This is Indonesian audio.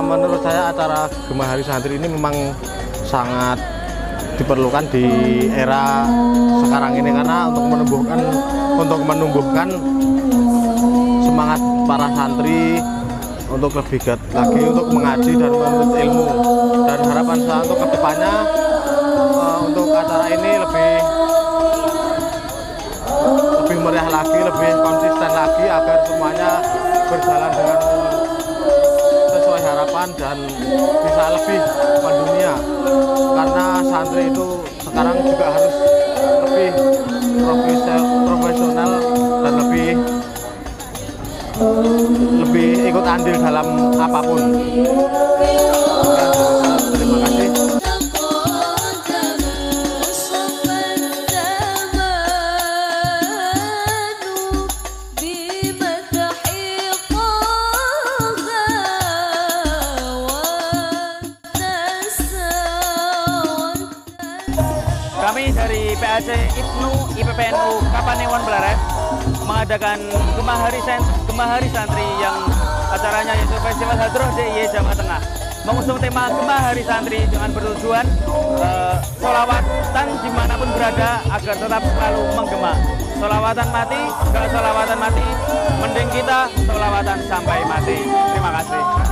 Menurut saya acara Gema Hari Santri ini memang sangat diperlukan di era sekarang ini karena untuk menumbuhkan semangat para santri untuk lebih lagi untuk mengaji dan menuntut ilmu, dan harapan saya untuk kedepannya untuk acara ini lebih meriah lagi, lebih konsisten lagi agar semuanya berjalan dengan harapan dan bisa lebih mendunia, karena santri itu sekarang juga harus lebih profesional dan lebih ikut andil dalam apapun. Terima kasih. Kami dari PAC IPNU IPPNU Kapanewon Pleret mengadakan Gema Hari Santri yang acaranya yaitu Festival Hadroh DIY Jawa Tengah. Mengusung tema Gema Hari Santri dengan bertujuan sholawatan dimanapun berada agar tetap selalu menggema. Sholawatan mati, kalau sholawatan mati, mending kita sholawatan sampai mati. Terima kasih.